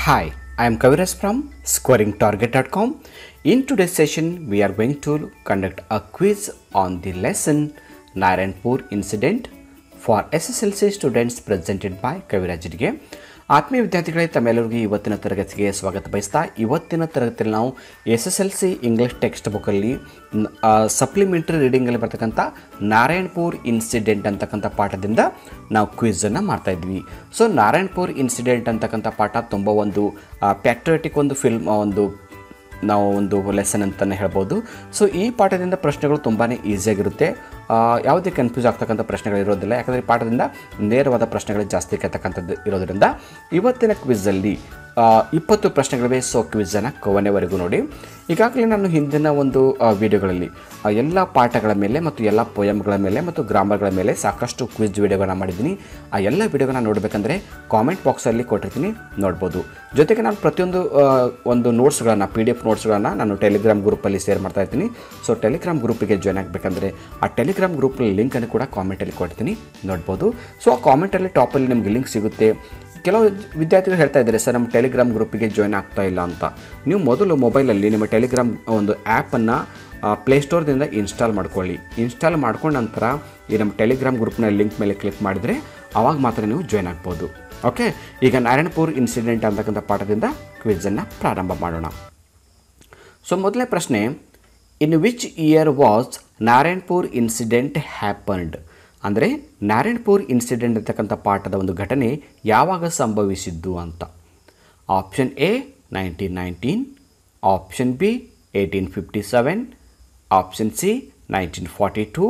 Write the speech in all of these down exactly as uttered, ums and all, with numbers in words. Hi, I am Kaviraj from scoring target dot com. In today's session, we are going to conduct a quiz on the lesson Narayanpur Incident for S S L C students presented by Kaviraj Jidage. ಆತ್ಮೀಯ ವಿದ್ಯಾರ್ಥಿಗಳೇ, ತಮ್ಮೆಲ್ಲರಿಗೂ ಇವತ್ತಿನ ತರಗತಿಗೆ ಸ್ವಾಗತ ಬಯಸ್ತಾ, ಇವತ್ತಿನ ತರಗತಿಯಲ್ಲಿ ನಾವು S S L C English text ಬುಕ್ಕಲ್ಲಿ ಸಪ್ಲಿಮೆಂಟರಿ ರೀಡಿಂಗಲ್ಲಿ ಬರ್ತಕ್ಕಂಥ ನಾರಾಯಣಪುರ್ ಇನ್ಸಿಡೆಂಟ್ ಅಂತಕ್ಕಂಥ ಪಾಠದಿಂದ ನಾವು ಕ್ವಿಝನ್ನು ಮಾಡ್ತಾ ಇದ್ವಿ. ಸೊ ನಾರಾಯಣಪುರ್ ಇನ್ಸಿಡೆಂಟ್ ಅಂತಕ್ಕಂಥ ಪಾಠ ತುಂಬ ಒಂದು ಪ್ಯಾಟ್ರಿಯಾಟಿಕ್ ಒಂದು ಫಿಲ್ಮ್ ಒಂದು ನಾವು ಒಂದು ಲೆಸನ್ ಅಂತಲೇ ಹೇಳ್ಬೋದು. ಸೊ ಈ ಪಾಠದಿಂದ ಪ್ರಶ್ನೆಗಳು ತುಂಬಾ ಈಸಿಯಾಗಿರುತ್ತೆ, ಯಾವುದೇ ಕನ್ಫ್ಯೂಸ್ ಆಗ್ತಕ್ಕಂಥ ಪ್ರಶ್ನೆಗಳಿರೋದಿಲ್ಲ, ಯಾಕಂದರೆ ಈ ಪಾಠದಿಂದ ನೇರವಾದ ಪ್ರಶ್ನೆಗಳು ಜಾಸ್ತಿ ಕೇಳ್ತಕ್ಕಂಥದ್ದು ಇರೋದರಿಂದ ಇವತ್ತಿನ ಕ್ವಿಝಲ್ಲಿ ಇಪ್ಪತ್ತು ಪ್ರಶ್ನೆಗಳಿವೆ. ಸೊ ಕ್ವಿಝನ್ನು ಕೊನೆವರೆಗೂ ನೋಡಿ. ಈಗಾಗಲೇ ನಾನು ಹಿಂದಿನ ಒಂದು ವಿಡಿಯೋಗಳಲ್ಲಿ ಎಲ್ಲ ಪಾಠಗಳ ಮೇಲೆ ಮತ್ತು ಎಲ್ಲ ಪೋಯಮ್ಗಳ ಮೇಲೆ ಮತ್ತು ಗ್ರಾಮರ್ಗಳ ಮೇಲೆ ಸಾಕಷ್ಟು ಕ್ವಿಜ್ ವಿಡಿಯೋಗಳನ್ನ ಮಾಡಿದ್ದೀನಿ. ಆ ಎಲ್ಲ ವಿಡಿಯೋಗಳನ್ನ ನೋಡಬೇಕಂದ್ರೆ ಕಾಮೆಂಟ್ ಬಾಕ್ಸಲ್ಲಿ ಕೊಟ್ಟಿರ್ತೀನಿ, ನೋಡ್ಬೋದು. ಜೊತೆಗೆ ನಾನು ಪ್ರತಿಯೊಂದು ಒಂದು ನೋಟ್ಸ್ಗಳನ್ನು ಪಿ ಡಿ ಎಫ್ ನೋಟ್ಸ್ಗಳನ್ನು ನಾನು ಟೆಲಿಗ್ರಾಮ್ ಗ್ರೂಪಲ್ಲಿ ಶೇರ್ ಮಾಡ್ತಾ ಇರ್ತೀನಿ. ಸೊ ಟೆಲಿಗ್ರಾಮ್ ಗ್ರೂಪಿಗೆ ಜಾಯ್ನ್ ಆಗಬೇಕಂದ್ರೆ ಆ ಟೆಲಿಗ್ರಾಮ್ ಗ್ರೂಪಲ್ಲಿ ಲಿಂಕನ್ನು ಕೂಡ ಕಾಮೆಂಟಲ್ಲಿ ಕೊಡ್ತೀನಿ, ನೋಡ್ಬೋದು. ಸೊ ಆ ಕಾಮೆಂಟಲ್ಲಿ ಟಾಪಲ್ಲಿ ನಿಮಗೆ ಲಿಂಕ್ ಸಿಗುತ್ತೆ. ಕೆಲವು ವಿದ್ಯಾರ್ಥಿಗಳು ಹೇಳ್ತಾ ಇದ್ದಾರೆ, ಸರ್ ನಮ್ಮ ಟೆಲಿಗ್ರಾಮ್ ಗ್ರೂಪಿಗೆ ಜಾಯ್ನ್ ಆಗ್ತಾ ಇಲ್ಲ ಅಂತ. ನೀವು ಮೊದಲು ಮೊಬೈಲಲ್ಲಿ ನಿಮ್ಮ ಟೆಲಿಗ್ರಾಮ್ ಒಂದು ಆ್ಯಪನ್ನು ಪ್ಲೇಸ್ಟೋರ್ದಿಂದ ಇನ್ಸ್ಟಾಲ್ ಮಾಡ್ಕೊಳ್ಳಿ. ಇನ್ಸ್ಟಾಲ್ ಮಾಡ್ಕೊಂಡ ನಂತರ ಈ ನಮ್ಮ ಟೆಲಿಗ್ರಾಮ್ ಗ್ರೂಪ್ನ ಲಿಂಕ್ ಮೇಲೆ ಕ್ಲಿಕ್ ಮಾಡಿದರೆ ಆವಾಗ ಮಾತ್ರ ನೀವು ಜಾಯ್ನ್ ಆಗ್ಬೋದು. ಓಕೆ, ಈಗ ನಾರಾಯಣಪುರ್ ಇನ್ಸಿಡೆಂಟ್ ಅಂತಕ್ಕಂಥ ಪಾಠದಿಂದ ಕ್ವಿಝನ್ನು ಪ್ರಾರಂಭ ಮಾಡೋಣ. ಸೊ ಮೊದಲನೇ ಪ್ರಶ್ನೆ, in which year was Narayanpur incident happened? ಅಂದರೆ ನಾರಾಯಣಪುರ್ ಇನ್ಸಿಡೆಂಟ್ ಅಂತಕ್ಕಂಥ ಪಾಠದ ಒಂದು ಘಟನೆ ಯಾವಾಗ ಸಂಭವಿಸಿದ್ದು ಅಂತ. Option A nineteen nineteen, option B eighteen fifty seven, option C nineteen forty two,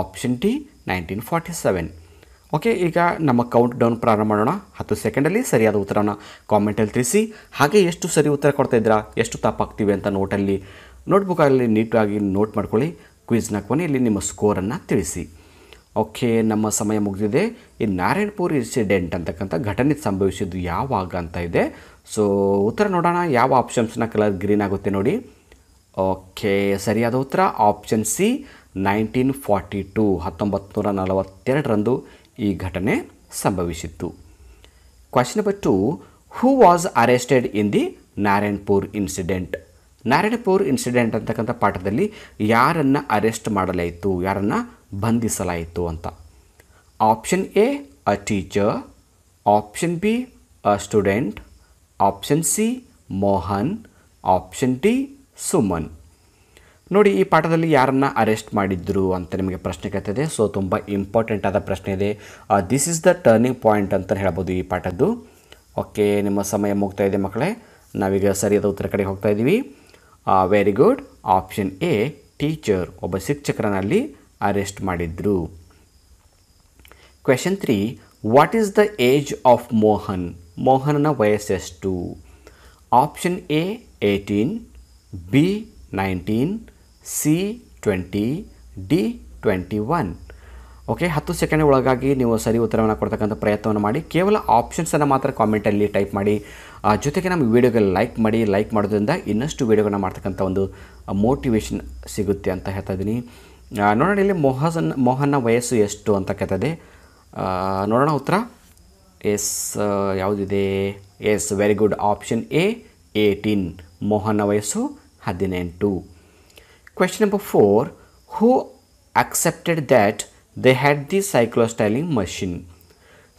option D nineteen forty seven. Okay, ಈಗ ನಮ್ಮ ಕೌಂಟ್ ಡೌನ್ ಪ್ರಾರಂಭ ಮಾಡೋಣ. ಹತ್ತು ಸೆಕೆಂಡಲ್ಲಿ ಸರಿಯಾದ ಉತ್ತರವನ್ನು ಕಾಮೆಂಟಲ್ಲಿ ತಿಳಿಸಿ. ಹಾಗೆ ಎಷ್ಟು ಸರಿ ಉತ್ತರ ಕೊಡ್ತಾಯಿದ್ದೀರಾ, ಎಷ್ಟು ತಪ್ಪಾಗ್ತೀವಿ ಅಂತ ನೋಟಲ್ಲಿ ನೋಟ್ಬುಕ್ಕಲ್ಲಿ ನೀಟಾಗಿ ನೋಟ್ ಮಾಡ್ಕೊಳ್ಳಿ. ಕ್ವಿಜ್ನ ಕೊನೆಯಲ್ಲಿ ನಿಮ್ಮ ಸ್ಕೋರನ್ನು ತಿಳಿಸಿ. ಓಕೆ, ನಮ್ಮ ಸಮಯ ಮುಗಿದಿದೆ. ಈ ನಾರಾಯಣಪುರ್ ಇನ್ಸಿಡೆಂಟ್ ಅಂತಕ್ಕಂಥ ಘಟನೆ ಸಂಭವಿಸಿದ್ದು ಯಾವಾಗ ಅಂತ ಇದೆ. ಸೊ ಉತ್ತರ ನೋಡೋಣ, ಯಾವ ಆಪ್ಷನ್ಸ್ನ ಕಲರ್ ಗ್ರೀನ್ ಆಗುತ್ತೆ ನೋಡಿ. ಓಕೆ, ಸರಿಯಾದ ಉತ್ತರ option C nineteen forty two, ಹತ್ತೊಂಬತ್ತು ನೂರ ನಲವತ್ತೆರಡರಂದು ಈ ಘಟನೆ ಸಂಭವಿಸಿತ್ತು. Question number two, who was arrested in the Narayanpur incident? Narayanpur incident ಅಂತಕ್ಕಂಥ ಪಾಠದಲ್ಲಿ ಯಾರನ್ನು ಅರೆಸ್ಟ್ ಮಾಡಲಾಯಿತು, ಯಾರನ್ನು ಬಂಧಿಸಲಾಯಿತು ಅಂತ. Option A a teacher, option B a student, option C Mohan, option D Suman. ನೋಡಿ, ಈ ಪಾಠದಲ್ಲಿ ಯಾರನ್ನು ಅರೆಸ್ಟ್ ಮಾಡಿದ್ರು ಅಂತ ನಿಮಗೆ ಪ್ರಶ್ನೆ ಕೇಳ್ತಿದೆ. ಸೊ ತುಂಬ ಇಂಪಾರ್ಟೆಂಟ್ ಆದ ಪ್ರಶ್ನೆ ಇದೆ. This is the turning point ಅಂತ ಹೇಳ್ಬೋದು ಈ ಪಾಠದ್ದು. ಓಕೆ, ನಿಮ್ಮ ಸಮಯ ಮುಗ್ತಾ ಇದೆ ಮಕ್ಕಳೇ, ನಾವೀಗ ಸರಿಯಾದ ಉತ್ತರ ಕಡೆ ಹೋಗ್ತಾ ಇದ್ದೀವಿ. Very good, option A teacher, ಒಬ್ಬ ಶಿಕ್ಷಕರನಲ್ಲಿ ಅರೆಸ್ಟ್ ಮಾಡಿದ್ರು. Question three, what is the age of Mohan? ಮೋಹನನ ವಯಸ್ಸೆಷ್ಟು? Option A eighteen, B nineteen, C twenty, D twenty one. Okay, ಹತ್ತು ಸೆಕೆಂಡ್ ಒಳಗಾಗಿ ನೀವು ಸರಿ ಉತ್ತರವನ್ನು ಕೊಡ್ತಕ್ಕಂಥ ಪ್ರಯತ್ನವನ್ನು ಮಾಡಿ. ಕೇವಲ ಆಪ್ಷನ್ಸನ್ನು ಮಾತ್ರ ಕಾಮೆಂಟಲ್ಲಿ ಟೈಪ್ ಮಾಡಿ. ಜೊತೆಗೆ ನಮ್ಮ ವಿಡಿಯೋಗೆ ಲೈಕ್ ಮಾಡಿ. ಲೈಕ್ ಮಾಡೋದ್ರಿಂದ ಇನ್ನಷ್ಟು ವಿಡಿಯೋಗಳನ್ನ ಮಾಡ್ತಕ್ಕಂಥ ಒಂದು ಮೋಟಿವೇಶನ್ ಸಿಗುತ್ತೆ ಅಂತ ಹೇಳ್ತಾ ಇದ್ದೀನಿ. ನೋಡೋಣ ಇಲ್ಲಿ ಮೋಹನ್ ಮೋಹನ್ನ ವಯಸ್ಸು ಎಷ್ಟು ಅಂತ ಕೇಳ್ತದೆ. ನೋಡೋಣ ಉತ್ತರ. ಎಸ್ ಯಾವುದಿದೆ? Yes, very good, option A eighteen, ಮೋಹನ್ನ ವಯಸ್ಸು ಹದಿನೆಂಟು. Question number four, who accepted that they had the cyclostyling machine?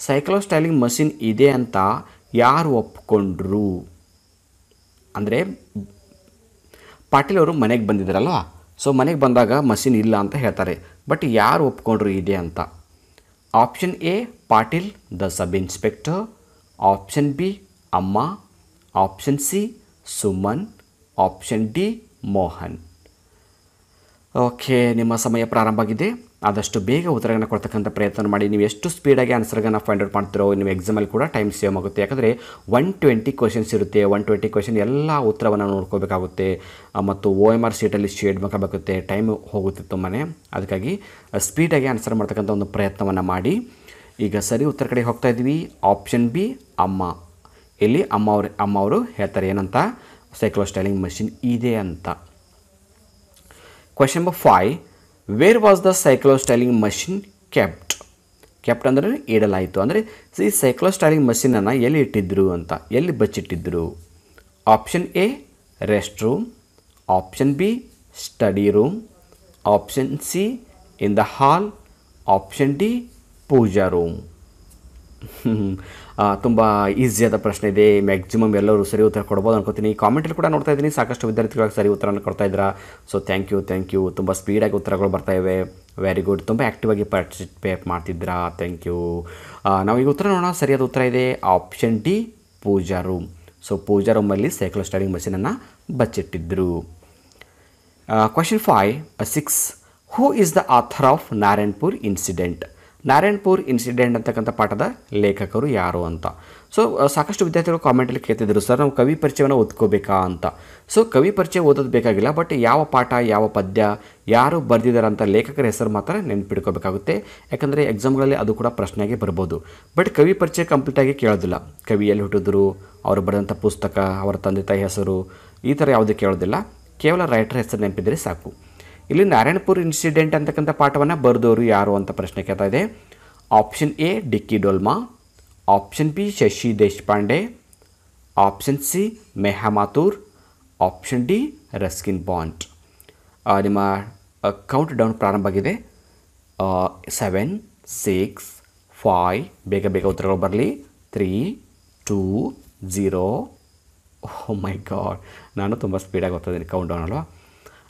Cyclostyling machine ಇದೆ ಅಂತ ಯಾರು ಒಪ್ಕೊಂಡ್ರು? ಅಂದರೆ ಪಾಟೀಲ್ ಅವರು ಮನೆಗೆ ಬಂದಿದ್ದಾರಲ್ವ, ಸೊ ಮನೆಗೆ ಬಂದಾಗ ಮಷಿನ್ ಇಲ್ಲ ಅಂತ ಹೇಳ್ತಾರೆ, ಬಟ್ ಯಾರು ಒಪ್ಕೊಂಡ್ರು ಇದೆ ಅಂತ? Option A Patil the sub inspector, option B Amma, option C Suman, option D Mohan. Okay, ನಿಮ್ಮ ಸಮಯ ಪ್ರಾರಂಭ ಆಗಿದೆ. ಆದಷ್ಟು ಬೇಗ ಉತ್ತರಗಳನ್ನು ಕೊಡ್ತಕ್ಕಂಥ ಪ್ರಯತ್ನ ಮಾಡಿ. ನೀವು ಎಷ್ಟು ಸ್ಪೀಡಾಗಿ ಆನ್ಸರ್ಗಳನ್ನು ಫೈಂಡ್ ಔಟ್ ಮಾಡ್ತಿರೋ ನಿಮ್ಮ ಎಕ್ಸಾಮಲ್ಲಿ ಕೂಡ ಟೈಮ್ ಸೇವ್ ಆಗುತ್ತೆ. ಯಾಕಂದರೆ ಒನ್ ಟ್ವೆಂಟಿ ಕ್ವಶನ್ಸ್ ಇರುತ್ತೆ. ಒನ್ ಟ್ವೆಂಟಿ ಕ್ವಶನ್ ಎಲ್ಲ ಉತ್ತರವನ್ನು ನೋಡ್ಕೋಬೇಕಾಗುತ್ತೆ ಮತ್ತು ಒ ಎಮ್ ಆರ್ ಸೀಟಲ್ಲಿ ಶೇಡ್ ಮಾಡಬೇಕಾಗುತ್ತೆ. ಟೈಮ್ ಹೋಗುತ್ತೆ ತುಂಬಾ. ಅದಕ್ಕಾಗಿ ಸ್ಪೀಡಾಗಿ ಆನ್ಸರ್ ಮಾಡ್ತಕ್ಕಂಥ ಒಂದು ಪ್ರಯತ್ನವನ್ನು ಮಾಡಿ. ಈಗ ಸರಿ ಉತ್ತರ ಕಡೆ ಹೋಗ್ತಾ ಇದ್ದೀವಿ. ಆಪ್ಷನ್ ಬಿ ಅಮ್ಮ. ಇಲ್ಲಿ ಅಮ್ಮ ಅವರು ಅಮ್ಮ ಅವರು ಹೇಳ್ತಾರೆ ಏನಂತ? ಸೈಕ್ಲೋಸ್ಟೈಲಿಂಗ್ ಮಷಿನ್ ಇದೆ ಅಂತ. Question number five, where was the cyclostyling machine kept. Kept ಅಂದರೆ ಇಡಲಾಯಿತು ಅಂದರೆ ಈ ಸೈಕ್ಲೋ ಸ್ಟೈಲಿಂಗ್ ಮಷೀನ್ ಅನ್ನು ಎಲ್ಲಿ ಇಟ್ಟಿದ್ರು ಅಂತ ಎಲ್ಲಿ ಬಚ್ಚಿಟ್ಟಿದ್ರು option A rest room option B study room option C in the hall option D puja room ತುಂಬ ಈಸಿಯಾದ ಪ್ರಶ್ನೆ ಇದೆ ಮ್ಯಾಕ್ಸಿಮಮ್ ಎಲ್ಲರೂ ಸರಿ ಉತ್ತರ ಕೊಡ್ಬೋದು ಅನ್ಕೋತೀನಿ ಕಾಮೆಂಟಲ್ಲಿ ಕೂಡ ನೋಡ್ತಾ ಇದ್ದೀನಿ ಸಾಕಷ್ಟು ವಿದ್ಯಾರ್ಥಿಗಳಾಗಿ ಸರಿ ಉತ್ತರವನ್ನು ಕೊಡ್ತಾ ಇದ್ದೀರಾ so thank you thank you ತುಂಬ ಸ್ಪೀಡಾಗಿ ಉತ್ತರಗಳು ಬರ್ತಾ ಇವೆ ವೆರಿ ಗುಡ್ ತುಂಬ ಆ್ಯಕ್ಟಿವ್ ಆಗಿ ಪಾರ್ಟಿಸಿಪೇಟ್ ಮಾಡ್ತಿದ್ದೀರಾ ಥ್ಯಾಂಕ್ ಯು ನಾವು ಈಗ ಉತ್ತರ ನೋಡೋಣ ಸರಿಯಾದ ಉತ್ತರ ಇದೆ option D puja room so puja ರೂಮಲ್ಲಿ ಸೈಕಲ್ ಸ್ಟೈರಿಂಗ್ ಮಷೀನನ್ನು ಬಚ್ಚಿಟ್ಟಿದ್ದರು question five six who is the author of Narayanpur incident Narayanpur incident ಅಂತಕ್ಕಂಥ ಪಾಠದ ಲೇಖಕರು ಯಾರು ಅಂತ ಸೊ ಸಾಕಷ್ಟು ವಿದ್ಯಾರ್ಥಿಗಳು ಕಾಮೆಂಟಲ್ಲಿ ಕೇಳ್ತಿದ್ದರು ಸರ್ ನಾವು ಕವಿ ಪರಿಚಯವನ್ನು ಓದ್ಕೋಬೇಕಾ ಅಂತ ಸೊ ಕವಿ ಪರಿಚಯ ಓದೋದು ಬೇಕಾಗಿಲ್ಲ ಬಟ್ ಯಾವ ಪಾಠ ಯಾವ ಪದ್ಯ ಯಾರು ಬರೆದಿದ್ದಾರೆ ಅಂತ ಲೇಖಕರ ಹೆಸರು ಮಾತ್ರ ನೆನಪಿಡ್ಕೋಬೇಕಾಗುತ್ತೆ ಯಾಕಂದರೆ ಎಕ್ಸಾಮ್ಗಳಲ್ಲಿ ಅದು ಕೂಡ ಪ್ರಶ್ನೆಗೆ ಬರ್ಬೋದು ಬಟ್ ಕವಿ ಪರಿಚಯ ಕಂಪ್ಲೀಟಾಗಿ ಕೇಳೋದಿಲ್ಲ ಕವಿಯಲ್ಲಿ ಹುಟ್ಟಿದ್ರು ಅವರು ಬರೆದಂಥ ಪುಸ್ತಕ ಅವರ ತಂದೆ ತಾಯಿ ಹೆಸರು ಈ ಥರ ಯಾವುದೂ ಕೇಳೋದಿಲ್ಲ ಕೇವಲ ರೈಟರ್ ಹೆಸರು ನೆನಪಿದ್ದರೆ ಸಾಕು ಇಲ್ಲಿ ನಾರಾಯಣಪುರ ಇನ್ಸಿಡೆಂಟ್ ಅಂತಕ್ಕಂಥ ಪಾಠವನ್ನು ಬರೆದವರು ಯಾರು ಅಂತ ಪ್ರಶ್ನೆ ಕೇಳ್ತಾ ಇದೆ option A D K Dolma option B Shashi Deshpande option C Meha Mathur option D Ruskin Bond ನಿಮ್ಮ ಕೌಂಟ್ ಡೌನ್ ಪ್ರಾರಂಭ ಆಗಿದೆ ಸೆವೆನ್ ಸಿಕ್ಸ್ ಫೈವ್ ಬೇಗ ಬೇಗ ಉತ್ತರಗಳು ಬರಲಿ three two zero oh my God ನಾನು ತುಂಬ ಸ್ಪೀಡಾಗಿ ಓದ್ತಾ ಇದ್ದೀನಿ ಕೌಂಟ್ ಡೌನ್ ಅಲ್ವಾ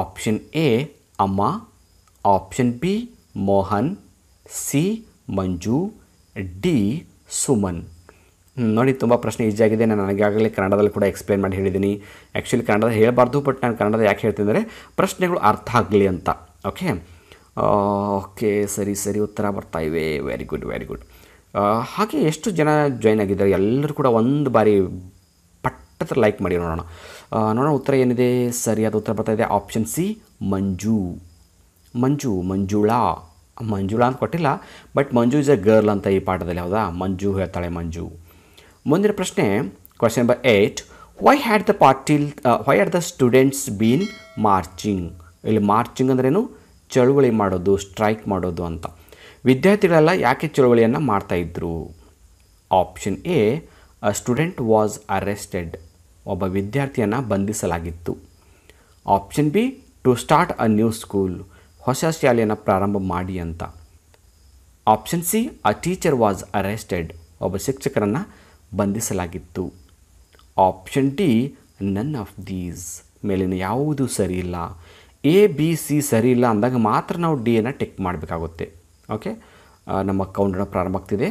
ಆಪ್ಷನ್ ಎ ಅಮ್ಮ option B Mohan C Manju D Suman ನೋಡಿ ತುಂಬ ಪ್ರಶ್ನೆ ಈಜಿಯಾಗಿದೆ ನಾನು ನನಗಾಗಲೇ ಕನ್ನಡದಲ್ಲಿ ಕೂಡ ಎಕ್ಸ್ಪ್ಲೇನ್ ಮಾಡಿ ಹೇಳಿದ್ದೀನಿ ಆ್ಯಕ್ಚುಲಿ ಕನ್ನಡದಲ್ಲಿ ಹೇಳಬಾರ್ದು ಬಟ್ ನಾನು ಕನ್ನಡದ ಯಾಕೆ ಹೇಳ್ತೀನಿ ಅಂದರೆ ಪ್ರಶ್ನೆಗಳು ಅರ್ಥ ಆಗಲಿ ಅಂತ ಓಕೆ ಓಕೆ ಸರಿ ಸರಿ ಉತ್ತರ ಬರ್ತಾಯಿವೆ ವೆರಿ ಗುಡ್ ವೆರಿ ಗುಡ್ ಹಾಗೆ ಎಷ್ಟು ಜನ ಜಾಯ್ನ್ ಆಗಿದ್ದಾರೆ ಎಲ್ಲರೂ ಕೂಡ ಒಂದು ಬಾರಿ ಪಟ್ಟತ್ರ ಲೈಕ್ ಮಾಡಿ ನೋಡೋಣ ನೋಡೋಣ ಉತ್ತರ ಏನಿದೆ ಸರಿಯಾದ ಉತ್ತರ ಬರ್ತಾ ಇದೆ ಆಪ್ಷನ್ ಸಿ ಮಂಜು ಮಂಜು ಮಂಜುಳಾ ಮಂಜುಳಾ ಅಂತ ಕೊಟ್ಟಿಲ್ಲ but Manju is a girl ಅಂತ ಈ ಪಾಠದಲ್ಲಿ ಹೌದಾ ಮಂಜು ಹೇಳ್ತಾಳೆ ಮಂಜು ಮುಂದಿನ ಪ್ರಶ್ನೆ question number eight why had the Patil why had the students been marching ಇಲ್ಲಿ ಮಾರ್ಚಿಂಗ್ ಅಂದ್ರೇನು ಚಳುವಳಿ ಮಾಡೋದು ಸ್ಟ್ರೈಕ್ ಮಾಡೋದು ಅಂತ ವಿದ್ಯಾರ್ಥಿಗಳೆಲ್ಲ ಯಾಕೆ ಚಳುವಳಿಯನ್ನು ಮಾಡ್ತಾಯಿದ್ರು option A a student was arrested ಒಬ್ಬ ವಿದ್ಯಾರ್ಥಿಯನ್ನು ಬಂಧಿಸಲಾಗಿತ್ತು option B to start a new school ಹೊಸ ಶಾಲೆಯನ್ನು ಪ್ರಾರಂಭ ಮಾಡಿ ಅಂತ option C a teacher was arrested ಒಬ್ಬ ಶಿಕ್ಷಕರನ್ನು ಬಂಧಿಸಲಾಗಿತ್ತು option D none of these ಮೇಲಿನ ಯಾವುದೂ ಸರಿ ಇಲ್ಲ ಎ ಬಿ ಸಿ ಸರಿ ಇಲ್ಲ ಅಂದಾಗ ಮಾತ್ರ ನಾವು ಡಿ ಅನ್ನು ಟಿಕ್ ಮಾಡಬೇಕಾಗುತ್ತೆ ಓಕೆ ನಮ್ಮ ಕೌಂಟನ್ನು ಪ್ರಾರಂಭ ಆಗ್ತಿದೆ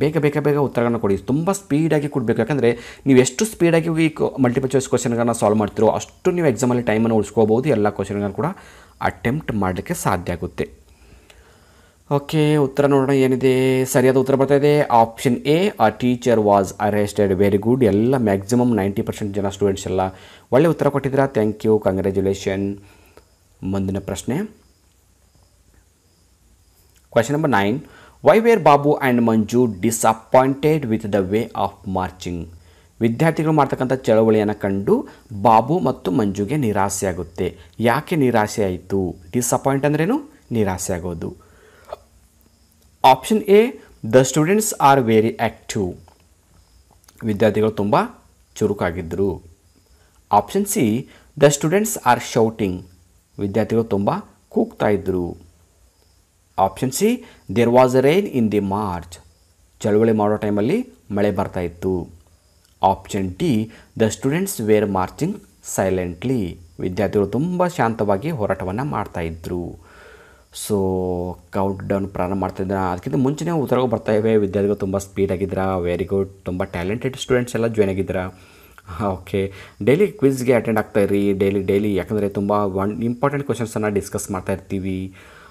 ಬೇಗ ಬೇಗ ಬೇಗ ಉತ್ತರಗಳನ್ನು ಕೊಡಿ ತುಂಬ ಸ್ಪೀಡಾಗಿ ಕೊಡಬೇಕು ಯಾಕಂದರೆ ನೀವು ಎಷ್ಟು ಸ್ಪೀಡಾಗಿ ಈ ಮಲ್ಟಿಪಲ್ ಚಾಯ್ಸ್ ಕ್ವಶನ್ಗಳನ್ನು ಸಾಲ್ವ್ ಮಾಡ್ತಿರೋ ಅಷ್ಟು ನೀವು ಎಕ್ಸಾಮಲ್ಲಿ ಟೈಮನ್ನು ಉಳಿಸ್ಕೋಬೋದು ಎಲ್ಲ ಕ್ವಶನ್ಗಳನ್ನು ಕೂಡ ಅಟೆಂಪ್ಟ್ ಮಾಡಲಿಕ್ಕೆ ಸಾಧ್ಯ ಆಗುತ್ತೆ ಓಕೆ ಉತ್ತರ ನೋಡೋಣ ಏನಿದೆ ಸರಿಯಾದ ಉತ್ತರ ಬರ್ತಾಯಿದೆ option A a teacher was arrested very good ಎಲ್ಲ ಮ್ಯಾಕ್ಸಿಮಮ್ ನೈಂಟಿ ಪರ್ಸೆಂಟ್ ಜನ ಸ್ಟೂಡೆಂಟ್ಸ್ ಎಲ್ಲ ಒಳ್ಳೆ ಉತ್ತರ ಕೊಟ್ಟಿದ್ದೀರಾ ಥ್ಯಾಂಕ್ ಯು ಕಂಗ್ರ್ಯಾಚುಲೇಷನ್ ಮುಂದಿನ ಪ್ರಶ್ನೆ question number nine why were Babu and Manju disappointed with the way of marching ವಿದ್ಯಾರ್ಥಿಗಳು ಮಾಡ್ತಕ್ಕಂಥ ಚಳವಳಿಯನ್ನು ಕಂಡು ಬಾಬು ಮತ್ತು ಮಂಜುಗೆ ನಿರಾಸೆ ಆಗುತ್ತೆ ಯಾಕೆ ನಿರಾಸೆ ಆಯಿತು ಡಿಸಪಾಯಿಂಟ್ ಅಂದ್ರೇನು ನಿರಾಸೆ ಆಗೋದು option A the students are very active ವಿದ್ಯಾರ್ಥಿಗಳು ತುಂಬ ಚುರುಕಾಗಿದ್ದರು option C the students are shouting ವಿದ್ಯಾರ್ಥಿಗಳು ತುಂಬ ಕೂಗ್ತಾಯಿದ್ರು option C there was a rain in the march ಚಳುವಳಿ ಮಾಡೋ ಟೈಮಲ್ಲಿ ಮಳೆ ಬರ್ತಾಯಿತ್ತು option D the students were marching silently ವಿದ್ಯಾರ್ಥಿಗಳು ತುಂಬ ಶಾಂತವಾಗಿ ಹೋರಾಟವನ್ನು ಮಾಡ್ತಾಯಿದ್ರು ಸೊ ಕೌಂಟ್ ಡೌನ್ ಪ್ರಾರಂಭ ಮಾಡ್ತಾಯಿದ್ರ ಅದಕ್ಕಿಂತ ಮುಂಚೆನೇ ಉತ್ತರಗಳು ಬರ್ತಾಯಿವೆ ವಿದ್ಯಾರ್ಥಿಗಳು ತುಂಬ ಸ್ಪೀಡಾಗಿದ್ದೀರಾ ವೆರಿ ಗುಡ್ ತುಂಬ ಟ್ಯಾಲೆಂಟೆಡ್ ಸ್ಟೂಡೆಂಟ್ಸ್ ಎಲ್ಲ ಜಾಯ್ನ್ ಆಗಿದ್ದೀರಾ ಓಕೆ ಡೈಲಿ ಕ್ವಿಜ್ಗೆ ಅಟೆಂಡ್ ಆಗ್ತಾಯಿರಿ ಡೈಲಿ ಡೈಲಿ ಯಾಕಂದರೆ ತುಂಬ ಒನ್ ಇಂಪಾರ್ಟೆಂಟ್ ಕ್ವಶನ್ಸನ್ನು ಡಿಸ್ಕಸ್ ಮಾಡ್ತಾಯಿರ್ತೀವಿ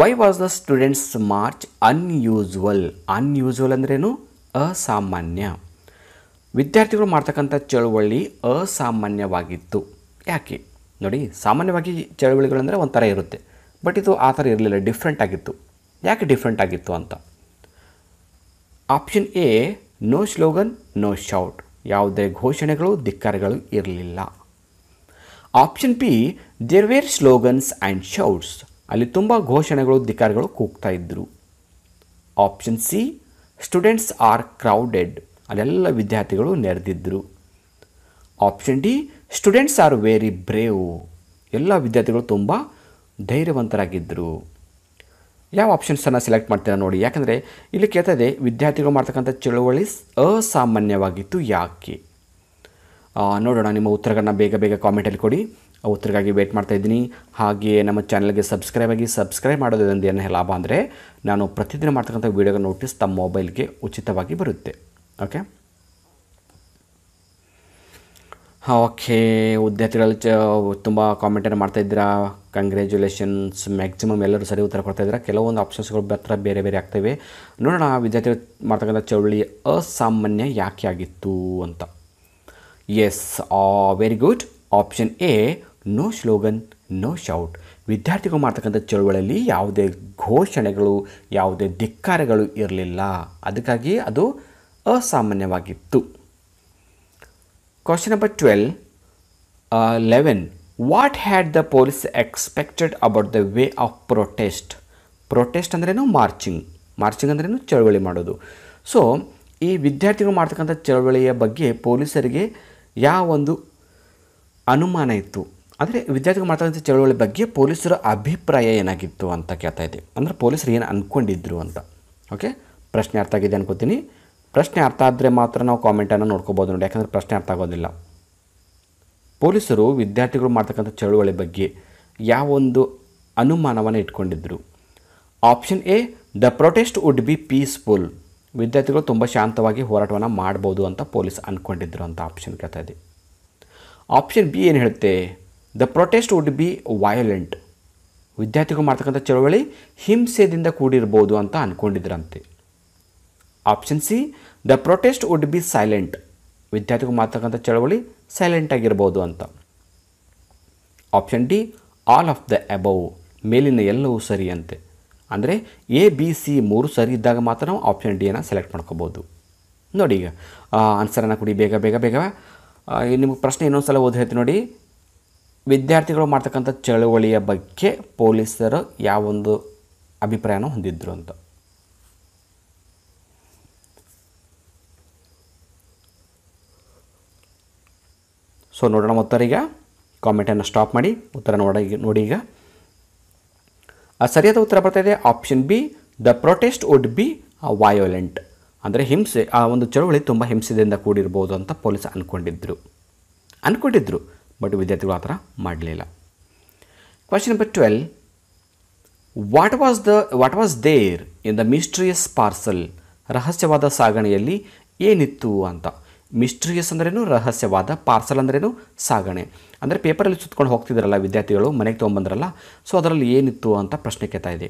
Y was the students march unusual? Unusual ಅಂದ್ರೇನು? ಅಸಾಮಾನ್ಯ. ವಿದ್ಯಾರ್ಥಿಗಳು ಮಾಡ್ತಕ್ಕಂಥ ಚಳುವಳಿ ಅಸಾಮಾನ್ಯವಾಗಿತ್ತು. ಯಾಕೆ? ನೋಡಿ, ಸಾಮಾನ್ಯವಾಗಿ ಚಳುವಳಿಗಳಂದರೆ ಒಂಥರ ಇರುತ್ತೆ, ಬಟ್ ಇದು ಆ ಥರ ಇರಲಿಲ್ಲ, ಡಿಫ್ರೆಂಟ್ ಆಗಿತ್ತು. ಯಾಕೆ ಡಿಫ್ರೆಂಟ್ ಆಗಿತ್ತು ಅಂತ? Option A, no slogan no shout. ಯಾವುದೇ ಘೋಷಣೆಗಳು ಧಿಕ್ಕಾರಗಳು ಇರಲಿಲ್ಲ. Option P, there were slogans and shouts. ಅಲ್ಲಿ ತುಂಬ ಘೋಷಣೆಗಳು ಧಿಕ್ಕಾರಗಳು ಕೂಗ್ತಾ ಇದ್ದರು. Option C, students are crowded. ಅಲ್ಲೆಲ್ಲ ವಿದ್ಯಾರ್ಥಿಗಳು ನೆರೆದಿದ್ದರು. Option D, students are very brave. ಎಲ್ಲ ವಿದ್ಯಾರ್ಥಿಗಳು ತುಂಬ ಧೈರ್ಯವಂತರಾಗಿದ್ದರು. ಯಾವ ಆಪ್ಷನ್ಸನ್ನು ಸೆಲೆಕ್ಟ್ ಮಾಡ್ತೀರಾ ನೋಡಿ, ಯಾಕಂದರೆ ಇಲ್ಲಿ ಕೇಳ್ತದೆ ವಿದ್ಯಾರ್ಥಿಗಳು ಮಾಡ್ತಕ್ಕಂಥ ಚಳುವಳಿ ಅಸಾಮಾನ್ಯವಾಗಿತ್ತು ಯಾಕೆ. ನೋಡೋಣ ನಿಮ್ಮ ಉತ್ತರಗಳನ್ನ ಬೇಗ ಬೇಗ ಕಾಮೆಂಟಲ್ಲಿ ಕೊಡಿ, ಆ ಉತ್ತರಗಾಗಿ ವೇಟ್ ಮಾಡ್ತಾಯಿದ್ದೀನಿ. ಹಾಗೆಯೇ ನಮ್ಮ ಚಾನಲ್ಗೆ ಸಬ್ಸ್ಕ್ರೈಬ್ ಆಗಿ. ಸಬ್ಸ್ಕ್ರೈಬ್ ಮಾಡೋದ್ರಿಂದ ಏನೇ ಲಾಭ ಅಂದರೆ ನಾನು ಪ್ರತಿದಿನ ಮಾಡ್ತಕ್ಕಂಥ ವೀಡಿಯೋಗಳ ನೋಟಿಸ್ ತಮ್ಮ ಮೊಬೈಲ್ಗೆ ಉಚಿತವಾಗಿ ಬರುತ್ತೆ. ಓಕೆ ಓಕೆ ವಿದ್ಯಾರ್ಥಿಗಳಲ್ಲಿ ಚ ತುಂಬ ಕಾಮೆಂಟನ್ನು ಮಾಡ್ತಾಯಿದ್ದೀರಾ. ಕಂಗ್ರ್ಯಾಚುಲೇಷನ್ಸ್, ಮ್ಯಾಕ್ಸಿಮಮ್ ಎಲ್ಲರೂ ಸರಿ ಉತ್ತರ ಕೊಡ್ತಾಯಿದ್ದೀರಾ. ಕೆಲವೊಂದು ಆಪ್ಷನ್ಸ್ಗಳು ಹತ್ರ ಬೇರೆ ಬೇರೆ ಆಗ್ತವೆ. ನೋಡೋಣ ವಿದ್ಯಾರ್ಥಿಗಳು ಮಾಡ್ತಕ್ಕಂಥ ಚಳುವಳಿ ಅಸಾಮಾನ್ಯ ಯಾಕೆ ಆಗಿತ್ತು ಅಂತ. Yes, very good. Option A, no slogan no shout. ವಿದ್ಯಾರ್ಥಿಗಳು ಮಾಡ್ತಕ್ಕಂಥ ಚಳುವಳಿಯಲ್ಲಿ ಯಾವುದೇ ಘೋಷಣೆಗಳು ಯಾವುದೇ ಧಿಕ್ಕಾರಗಳು ಇರಲಿಲ್ಲ, ಅದಕ್ಕಾಗಿ ಅದು ಅಸಾಮಾನ್ಯವಾಗಿತ್ತು. Question number twelve, uh, eleven. What had the police expected about the way of protest? Protest ಅಂದ್ರೇನು? ಮಾರ್ಚಿಂಗ್. ಮಾರ್ಚಿಂಗ್ ಅಂದ್ರೇನು? ಚಳವಳಿ ಮಾಡೋದು. ಸೊ ಈ ವಿದ್ಯಾರ್ಥಿಗಳು ಮಾಡ್ತಕ್ಕಂಥ ಚಳವಳಿಯ ಬಗ್ಗೆ ಪೊಲೀಸರಿಗೆ ಯಾವ ಒಂದು ಅನುಮಾನ ಇತ್ತು ಅಂದರೆ ವಿದ್ಯಾರ್ಥಿಗಳು ಮಾಡ್ತಕ್ಕಂಥ ಚಳವಳಿ ಬಗ್ಗೆ ಪೊಲೀಸರ ಅಭಿಪ್ರಾಯ ಏನಾಗಿತ್ತು ಅಂತ ಕೇಳ್ತಾ ಇದೆ. ಅಂದರೆ ಪೊಲೀಸರು ಏನು ಅಂದ್ಕೊಂಡಿದ್ರು ಅಂತ. ಓಕೆ, ಪ್ರಶ್ನೆ ಅರ್ಥ ಆಗಿದೆ ಅನ್ಕೋತೀನಿ. ಪ್ರಶ್ನೆ ಅರ್ಥ ಆದರೆ ಮಾತ್ರ ನಾವು ಕಾಮೆಂಟನ್ನು ನೋಡ್ಕೋಬೋದು ನೋಡಿ, ಯಾಕಂದರೆ ಪ್ರಶ್ನೆ ಅರ್ಥ ಆಗೋದಿಲ್ಲ. ಪೊಲೀಸರು ವಿದ್ಯಾರ್ಥಿಗಳು ಮಾಡ್ತಕ್ಕಂಥ ಚಳುವಳಿ ಬಗ್ಗೆ ಯಾವೊಂದು ಅನುಮಾನವನ್ನು ಇಟ್ಕೊಂಡಿದ್ದರು? Option A, the protest would be peaceful. ವಿದ್ಯಾರ್ಥಿಗಳು ತುಂಬ ಶಾಂತವಾಗಿ ಹೋರಾಟವನ್ನು ಮಾಡ್ಬೋದು ಅಂತ ಪೊಲೀಸ್ ಅಂದ್ಕೊಂಡಿದ್ದರು ಅಂತ ಆಪ್ಷನ್ ಕೇಳ್ತಾ ಇದೆ. ಆಪ್ಷನ್ ಬಿ ಏನು ಹೇಳುತ್ತೆ? The protest would be violent. ವಿದ್ಯಾರ್ಥಿಗಳು ಮಾಡ್ತಕ್ಕಂಥ ಚಳುವಳಿ ಹಿಂಸೆಯಿಂದ ಕೂಡಿರ್ಬೋದು ಅಂತ ಅಂದ್ಕೊಂಡಿದ್ರಂತೆ. Option C, the protest would be silent. ವಿದ್ಯಾರ್ಥಿಗಳು ಮಾಡ್ತಕ್ಕಂಥ ಚಳವಳಿ ಸೈಲೆಂಟ್ ಆಗಿರ್ಬೋದು ಅಂತ. Option D, all of the above. ಮೇಲಿನ ಎಲ್ಲವೂ ಸರಿ ಅಂತೆ. ಅಂದರೆ ಎ ಬಿ ಸಿ ಮೂರು ಸರಿ ಇದ್ದಾಗ ಮಾತ್ರ ನಾವು ಆಪ್ಷನ್ ಡಿಯನ್ನು ಸೆಲೆಕ್ಟ್ ಮಾಡ್ಕೋಬೋದು. ನೋಡಿ, ಈಗ ಆನ್ಸರನ್ನು ಕೊಡಿ ಬೇಗ ಬೇಗ ಬೇಗ. ನಿಮಗೆ ಪ್ರಶ್ನೆ ಇನ್ನೊಂದು ಸಲ ಓದಿ ಹೇಳ್ತೀನಿ ನೋಡಿ. ವಿದ್ಯಾರ್ಥಿಗಳು ಮಾಡ್ತಕ್ಕಂಥ ಚಳವಳಿಯ ಬಗ್ಗೆ ಪೊಲೀಸರು ಯಾವೊಂದು ಅಭಿಪ್ರಾಯನ ಹೊಂದಿದ್ರು ಅಂತ. ಸೊ ನೋಡೋಣ ಉತ್ತರ. ಈಗ ಕಾಮೆಂಟನ್ನು ಸ್ಟಾಪ್ ಮಾಡಿ ಉತ್ತರ ನೋಡಿ ನೋಡಿ ಈಗ ಸರಿಯಾದ ಉತ್ತರ ಬರ್ತಾಯಿದೆ. Option B, the protest would be violent. ಅಂದರೆ ಹಿಂಸೆ, ಆ ಒಂದು ಚಳುವಳಿ ತುಂಬ ಹಿಂಸೆಯಿಂದ ಕೂಡಿರ್ಬೋದು ಅಂತ ಪೊಲೀಸ್ ಅಂದ್ಕೊಂಡಿದ್ದರು ಅಂದ್ಕೊಂಡಿದ್ದರು ಬಟ್ ವಿದ್ಯಾರ್ಥಿಗಳು ಆ ಥರ ಮಾಡಲಿಲ್ಲ. Question number twelve, what was the what was there in the mysterious parcel? ರಹಸ್ಯವಾದ ಸಾಗಣೆಯಲ್ಲಿ ಏನಿತ್ತು ಅಂತ. ಮಿಸ್ಟ್ರಿಯಸ್ ಅಂದ್ರೇನು? ರಹಸ್ಯವಾದ. ಪಾರ್ಸಲ್ ಅಂದ್ರೇನು? ಸಾಗಣೆ. ಅಂದರೆ ಪೇಪರಲ್ಲಿ ಸುತ್ಕೊಂಡು ಹೋಗ್ತಿದ್ರಲ್ಲ ವಿದ್ಯಾರ್ಥಿಗಳು, ಮನೆಗೆ ತೊಗೊಂಬಂದ್ರಲ್ಲ, ಸೊ ಅದರಲ್ಲಿ ಏನಿತ್ತು ಅಂತ ಪ್ರಶ್ನೆ ಕೇಳ್ತಾ ಇದೆ.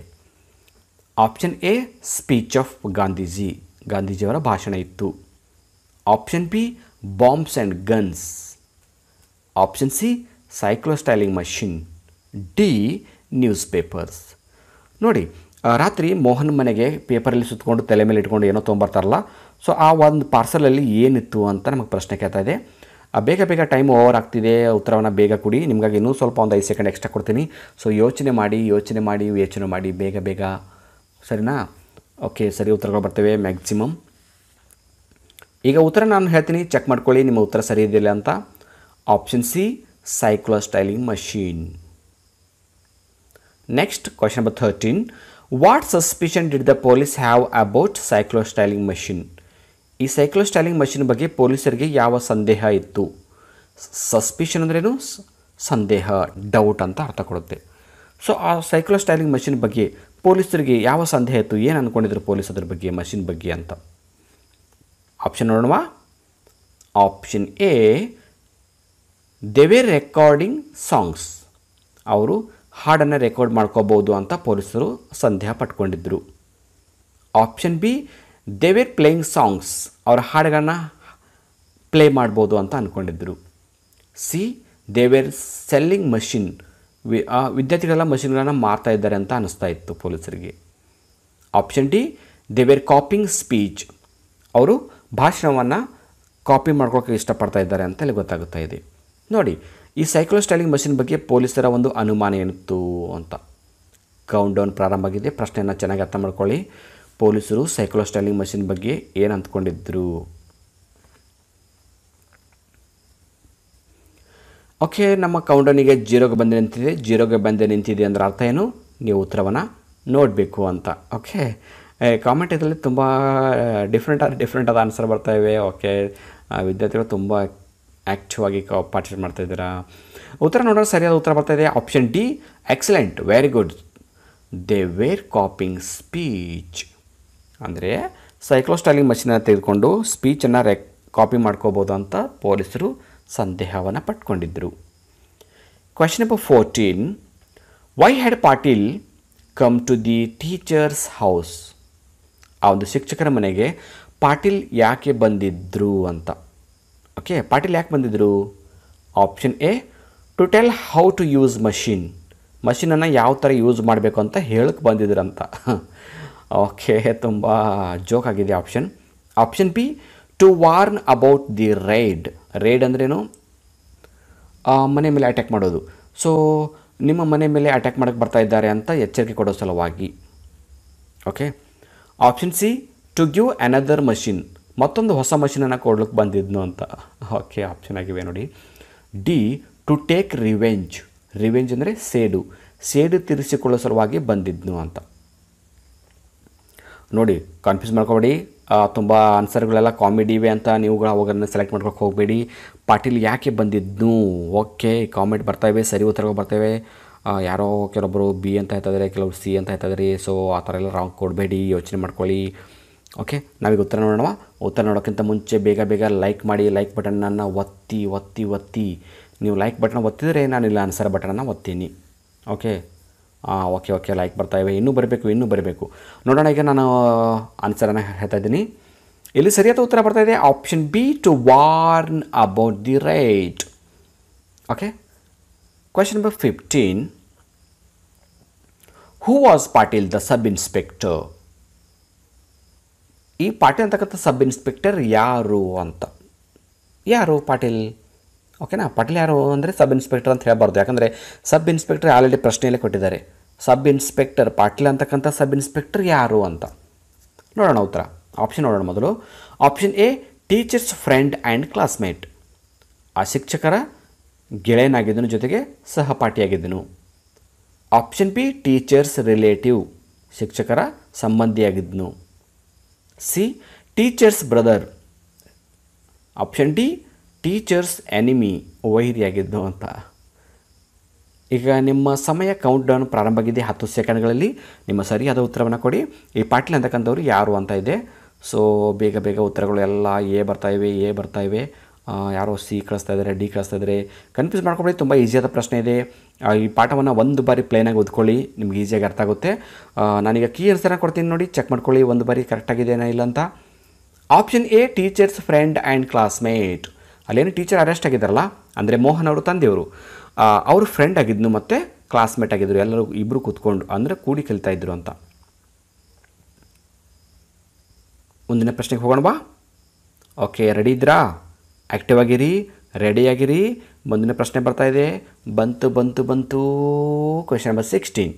Option A, speech of Gandhiji. ಗಾಂಧೀಜಿಯವರ ಭಾಷಣ ಇತ್ತು. Option B, bombs and guns. Option C, cyclostyling machine. D, newspapers. ನೋಡಿ, ರಾತ್ರಿ ಮೋಹನ್ ಮನೆಗೆ ಪೇಪರಲ್ಲಿ ಸುತ್ಕೊಂಡು ತಲೆ ಮೇಲೆ ಇಟ್ಕೊಂಡು ಏನೋ ತೊಗೊಂಬರ್ತಾರಲ್ಲ, ಸೊ ಆ ಒಂದು ಪಾರ್ಸಲಲ್ಲಿ ಏನಿತ್ತು ಅಂತ ನಮಗೆ ಪ್ರಶ್ನೆ ಕೇಳ್ತಾ ಇದೆ. ಬೇಗ ಬೇಗ ಟೈಮ್ ಓವರ್ ಆಗ್ತಿದೆ, ಉತ್ತರವನ್ನು ಬೇಗ ಕೊಡಿ. ನಿಮಗಾಗಿ ಇನ್ನೂ ಸ್ವಲ್ಪ ಒಂದು ಐದು ಸೆಕೆಂಡ್ ಎಕ್ಸ್ಟ್ರಾ ಕೊಡ್ತೀನಿ. ಸೊ ಯೋಚನೆ ಮಾಡಿ ಯೋಚನೆ ಮಾಡಿ ಯೋಚನೆ ಮಾಡಿ ಬೇಗ ಬೇಗ, ಸರಿನಾ? ಓಕೆ, ಸರಿ ಉತ್ತರಗಳು ಬರ್ತವೆ ಮ್ಯಾಕ್ಸಿಮಮ್. ಈಗ ಉತ್ತರ ನಾನು ಹೇಳ್ತೀನಿ, ಚೆಕ್ ಮಾಡ್ಕೊಳ್ಳಿ ನಿಮ್ಮ ಉತ್ತರ ಸರಿ ಇದೆಯಲ್ಲ ಅಂತ. Option C, cyclostyling machine. Next question number thirteen, What suspicion did the police have about cyclostyling machine? ಈ ಸೈಕ್ಲೋಸ್ಟೈಲಿಂಗ್ ಮಷೀನ್ ಬಗ್ಗೆ ಪೊಲೀಸರಿಗೆ ಯಾವ ಸಂದೇಹ ಇತ್ತು? ಸಸ್ಪಿಷನ್ ಅಂದ್ರೇನು? ಸಂದೇಹ, ಡೌಟ್ ಅಂತ ಅರ್ಥ ಕೊಡುತ್ತೆ. ಸೊ ಆ ಸೈಕ್ಲೋಸ್ಟೈಲಿಂಗ್ ಮಷೀನ್ ಬಗ್ಗೆ ಪೊಲೀಸರಿಗೆ ಯಾವ ಸಂದೇಹ ಇತ್ತು? ಏನು ಅಂದ್ಕೊಂಡಿದ್ರು ಪೊಲೀಸ್ ಅದರ ಬಗ್ಗೆ, ಮಷೀನ್ ಬಗ್ಗೆ ಅಂತ? ಆಪ್ಷನ್ ನೋಡೋಣ. Option A, they were recording songs. ಅವರು ಹಾಡನ್ನು ರೆಕಾರ್ಡ್ ಮಾಡ್ಕೋಬಹುದು ಅಂತ ಪೊಲೀಸರು ಸಂದೇಹ ಪಟ್ಕೊಂಡಿದ್ದರು. Option B, they were playing songs. ಅವರ ಹಾಡುಗಳನ್ನ ಪ್ಲೇ ಮಾಡ್ಬೋದು ಅಂತ ಅಂದ್ಕೊಂಡಿದ್ದರು. C, they were selling machine. ವಿದ್ಯಾರ್ಥಿಗಳೆಲ್ಲ ಮಷಿನ್ಗಳನ್ನು ಮಾರ್ತಾ ಇದ್ದಾರೆ ಅಂತ ಅನ್ನಿಸ್ತಾ ಇತ್ತು ಪೊಲೀಸರಿಗೆ. Option D, they were copying speech. ಅವರು ಭಾಷಣವನ್ನು ಕಾಪಿ ಮಾಡ್ಕೊಳ್ಳೋಕ್ಕೆ ಇಷ್ಟಪಡ್ತಾ ಇದ್ದಾರೆ ಅಂತೇಳಿ ಗೊತ್ತಾಗುತ್ತಾ ಇದೆ. ನೋಡಿ, ಈ ಸೈಕ್ಲೋಸ್ಟೈಲಿಂಗ್ ಮಷೀನ್ ಬಗ್ಗೆ ಪೊಲೀಸರ ಒಂದು ಅನುಮಾನ ಏನಿತ್ತು ಅಂತ. ಕೌಂಟ್ ಡೌನ್ ಪ್ರಾರಂಭ ಆಗಿದೆ. ಪ್ರಶ್ನೆಯನ್ನು ಚೆನ್ನಾಗಿ ಅರ್ಥ ಮಾಡ್ಕೊಳ್ಳಿ. ಪೊಲೀಸರು ಸೈಕ್ಲೋಸ್ಟೈಲಿಂಗ್ ಮಷೀನ್ ಬಗ್ಗೆ ಏನು ಅಂದ್ಕೊಂಡಿದ್ರು? ಓಕೆ, ನಮ್ಮ ಕೌಂಟ್ ಡೌನಿಗೆ ಜೀರೋಗೆ ಬಂದು ನಿಂತಿದೆ. ಜೀರೋಗೆ ಬಂದು ನಿಂತಿದೆ ಅಂದರೆ ಅರ್ಥ ಏನು? ನೀವು ಉತ್ತರವನ್ನು ನೋಡಬೇಕು ಅಂತ. ಓಕೆ, ಕಾಮೆಂಟ್ ಇದರಲ್ಲಿ ತುಂಬ ಡಿಫ್ರೆಂಟ್ ಆದ ಡಿಫ್ರೆಂಟ್ ಆದ ಆನ್ಸರ್ ಬರ್ತಾಯಿವೆ. ಓಕೆ, ವಿದ್ಯಾರ್ಥಿಗಳು ತುಂಬ ಆ್ಯಕ್ಟಿವ್ ಆಗಿ ಪಾರ್ಟಿಸಿಪೇಟ್ ಮಾಡ್ತಾ ಇದ್ದೀರಾ. ಉತ್ತರ ನೋಡೋಣ, ಸರಿಯಾದ ಉತ್ತರ ಬರ್ತಾಯಿದೆ. Option D, excellent, very good. They were copying speech. ಅಂದರೆ ಸೈಕ್ಲೋಸ್ಟೈಲಿಂಗ್ ಮಷೀನನ್ನು ತೆಗೆದುಕೊಂಡು ಸ್ಪೀಚನ್ನು ರೆ ಕಾಪಿ ಮಾಡ್ಕೋಬೋದು ಅಂತ ಪೊಲೀಸರು ಸಂದೇಹವನ್ನು ಪಟ್ಕೊಂಡಿದ್ದರು. Question number fourteen, why had Patil come to the teachers house? ಆ ಒಂದು ಶಿಕ್ಷಕರ ಮನೆಗೆ ಪಾಟೀಲ್ ಯಾಕೆ ಬಂದಿದ್ದರು ಅಂತ. ಓಕೆ, ಪಾಟೀಲ್ ಯಾಕೆ ಬಂದಿದ್ದರು? Option A, to tell how to use machine. ಮಷೀನನ್ನು ಯಾವ ಥರ ಯೂಸ್ ಮಾಡಬೇಕು ಅಂತ ಹೇಳಕ್ಕೆ ಬಂದಿದ್ರಂತ. ಓಕೆ, ತುಂಬ ಜೋಕ್ ಆಗಿದೆ option. Option B, to warn about the raid. Raid ಅಂದ್ರೇನು? ಮನೆ ಮೇಲೆ ಅಟ್ಯಾಕ್ ಮಾಡೋದು. ಸೊ ನಿಮ್ಮ ಮನೆ ಮೇಲೆ ಅಟ್ಯಾಕ್ ಮಾಡೋಕ್ಕೆ ಬರ್ತಾ ಇದ್ದಾರೆ ಅಂತ ಎಚ್ಚರಿಕೆ ಕೊಡೋ ಸಲುವಾಗಿ. Okay, option C, to give another machine. ಮತ್ತೊಂದು ಹೊಸ ಮಷೀನನ್ನು ಕೊಡ್ಲಿಕ್ಕೆ ಬಂದಿದ್ನು ಅಂತ. ಓಕೆ, ಆಪ್ಷನ್ ಆಗಿವೆ ನೋಡಿ. D, to take revenge. Revenge ಅಂದರೆ ಸೇಡು. ಸೇಡು ತೀರಿಸಿಕೊಳ್ಳೋ ಸಲುವಾಗಿ ಬಂದಿದ್ನು ಅಂತ. ನೋಡಿ, ಕನ್ಫ್ಯೂಸ್ ಮಾಡ್ಕೊಬೇಡಿ. ತುಂಬ ಆನ್ಸರ್ಗಳೆಲ್ಲ ಕಾಮಿಡಿ ಇವೆ ಅಂತ ನೀವುಗಳ ಅವಾಗನ್ನು ಸೆಲೆಕ್ಟ್ ಮಾಡ್ಕೊಳಕ್ಕೆ ಹೋಗಬೇಡಿ. ಪಾಟೀಲ್ ಯಾಕೆ ಬಂದಿದ್ನು? ಓಕೆ, ಕಾಮೆಂಟ್ ಬರ್ತಾಯಿವೆ, ಸರಿ ಉತ್ತರಗಳು ಬರ್ತಾಯಿವೆ. ಯಾರೋ ಕೆಲವೊಬ್ಬರು ಬಿ ಅಂತ ಹೇಳ್ತಾಯಿದ್ದಾರೆ, ಕೆಲವರು ಸಿ ಅಂತ ಹೇಳ್ತಾಯಿದ್ದಾರೆ. ಸೊ ಆ ಥರ ಎಲ್ಲ ರಾಂಗ್ ಕೊಡಬೇಡಿ, ಯೋಚನೆ ಮಾಡ್ಕೊಳ್ಳಿ. ಓಕೆ, ನಾವೀಗ ಉತ್ತರ ನೋಡೋಣ. ಉತ್ತರ ನೋಡೋಕ್ಕಿಂತ ಮುಂಚೆ ಬೇಗ ಬೇಗ ಲೈಕ್ ಮಾಡಿ. ಲೈಕ್ ಬಟನನ್ನು ಒತ್ತಿ ಒತ್ತಿ ಒತ್ತಿ ನೀವು ಲೈಕ್ ಬಟನ್ ಒತ್ತಿದರೆ ನಾನು ಇಲ್ಲ ಆನ್ಸರ್ ಬಟನನ್ನು ಒತ್ತೀನಿ. ಓಕೆ, ಹಾಂ, ಓಕೆ ಓಕೆ, ಲೈಕ್ ಬರ್ತಾಯಿವೆ. ಇನ್ನೂ ಬರಬೇಕು, ಇನ್ನೂ ಬರಬೇಕು. ನೋಡೋಣ, ಈಗ ನಾನು ಆನ್ಸರನ್ನು ಹೇಳ್ತಾ ಇದ್ದೀನಿ. ಇಲ್ಲಿ ಸರಿಯಾದ ಉತ್ತರ ಬರ್ತಾಯಿದೆ option B, to warn about the right. Okay, question number fifteen, who was Patil the sub inspector? ಈ ಪಾಟೀಲ್ ಅಂತಕ್ಕಂಥ ಸಬ್ ಇನ್ಸ್ಪೆಕ್ಟರ್ ಯಾರು ಅಂತ. ಯಾರು ಪಾಟೀಲ್? ಓಕೆನಾ, ಪಾಟೀಲ್ ಯಾರು ಅಂದರೆ ಸಬ್ ಇನ್ಸ್ಪೆಕ್ಟರ್ ಅಂತ ಹೇಳಬಾರ್ದು. ಯಾಕಂದರೆ ಸಬ್ ಇನ್ಸ್ಪೆಕ್ಟರ್ ಆಲ್ರೆಡಿ ಪ್ರಶ್ನೆಯಲ್ಲೇ ಕೊಟ್ಟಿದ್ದಾರೆ. ಸಬ್ ಇನ್ಸ್ಪೆಕ್ಟರ್ ಪಾಟೀಲ್ ಅಂತಕ್ಕಂಥ ಸಬ್ ಇನ್ಸ್ಪೆಕ್ಟರ್ ಯಾರು ಅಂತ ನೋಡೋಣ. ಉತ್ತರ ಆಪ್ಷನ್ ನೋಡೋಣ ಮೊದಲು. Option A, teacher's friend and classmate. ಆ ಶಿಕ್ಷಕರ ಗೆಳೆಯನಾಗಿದ್ದನು, ಜೊತೆಗೆ ಸಹಪಾಠಿಯಾಗಿದ್ದನು. Option B, teacher's relative. ಶಿಕ್ಷಕರ ಸಂಬಂಧಿಯಾಗಿದ್ದನು. C, teacher's brother. Option D, teacher's enemy, ವೈರಿಯಾಗಿದ್ದು ಅಂತ. ಈಗ ನಿಮ್ಮ ಸಮಯ ಕೌಂಟ್ ಡೌನ್ ಪ್ರಾರಂಭ ಆಗಿದೆ. ಹತ್ತು ಸೆಕೆಂಡ್ಗಳಲ್ಲಿ ನಿಮ್ಮ ಸರಿಯಾದ ಉತ್ತರವನ್ನು ಕೊಡಿ. ಈ ಪಾಟೀಲ್ ಅಂತಕ್ಕಂಥವ್ರು ಯಾರು ಅಂತ ಇದೆ. ಸೊ ಬೇಗ ಬೇಗ ಉತ್ತರಗಳು ಎಲ್ಲ ಎ ಬರ್ತಾಯಿವೆ, ಎ ಬರ್ತಾಯಿವೆ. ಯಾರೋ ಸಿ ಕಳಿಸ್ತಾ ಇದ್ದಾರೆ, ಡಿ ಕಳಿಸ್ತಾ ಇದ್ದಾರೆ. ಕನ್ಫ್ಯೂಸ್ ಮಾಡ್ಕೊಬೇಡಿ, ತುಂಬ ಈಸಿಯಾದ ಪ್ರಶ್ನೆ ಇದೆ. ಈ ಪಾಠವನ್ನು ಒಂದು ಬಾರಿ ಪ್ಲೇನಾಗಿ ಓದ್ಕೊಳ್ಳಿ, ನಿಮ್ಗೆ ಈಸಿಯಾಗಿ ಅರ್ಥ ಆಗುತ್ತೆ. ನಾನೀಗ ಕೀ ಆನ್ಸರನ್ನು ಕೊಡ್ತೀನಿ ನೋಡಿ, ಚೆಕ್ ಮಾಡ್ಕೊಳ್ಳಿ ಒಂದು ಬಾರಿ ಕರೆಕ್ಟಾಗಿದೆಯಾ ಇಲ್ಲ ಅಂತ. Option A, teacher's friend and classmate. ಅಲ್ಲೇನು ಟೀಚರ್ ಅರೆಸ್ಟ್ ಆಗಿದ್ದಾರಲ್ಲ, ಅಂದರೆ ಮೋಹನ್ ಅವರು ತಂದೆಯವರು, ಅವರು ಫ್ರೆಂಡ್ ಆಗಿದ್ನು ಮತ್ತು ಕ್ಲಾಸ್ಮೇಟ್ ಆಗಿದ್ದರು. ಎಲ್ಲರೂ ಇಬ್ಬರು ಕೂತ್ಕೊಂಡು ಅಂದರೆ ಕೂಡಿ ಕಲಿತಾ ಇದ್ದರು ಅಂತ. ಮುಂದಿನ ಪ್ರಶ್ನೆಗೆ ಹೋಗೋಣ ಬಾ. ಓಕೆ, ರೆಡಿ ಇದ್ರಾ? ಆ್ಯಕ್ಟಿವ್ ಆಗಿರಿ, ರೆಡಿಯಾಗಿರಿ. ಮುಂದಿನ ಪ್ರಶ್ನೆ ಬರ್ತಾಯಿದೆ. ಬಂತು ಬಂತು ಬಂತು question number sixteen,